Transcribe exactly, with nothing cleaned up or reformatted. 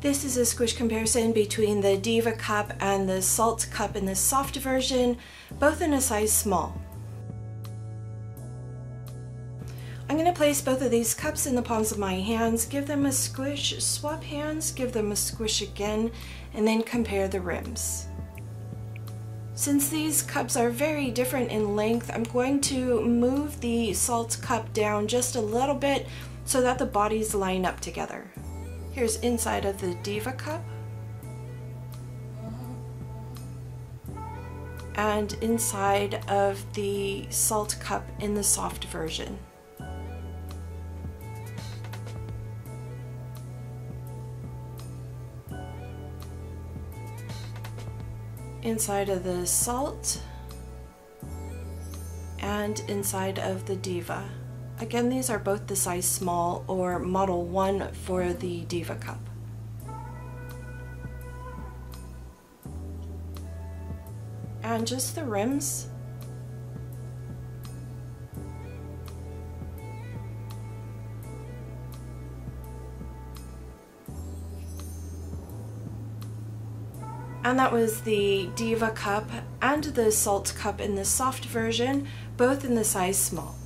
This is a squish comparison between the Diva Cup and the Saalt Cup in the soft version, both in a size small. I'm going to place both of these cups in the palms of my hands, give them a squish, swap hands, give them a squish again, and then compare the rims. Since these cups are very different in length, I'm going to move the Saalt Cup down just a little bit so that the bodies line up together. Here's inside of the Diva Cup. And inside of the Saalt Cup in the soft version. Inside of the Saalt and inside of the Diva. Again, these are both the size small or model one for the Diva Cup. And just the rims. And that was the Diva Cup and the Saalt Cup in the soft version, both in the size small.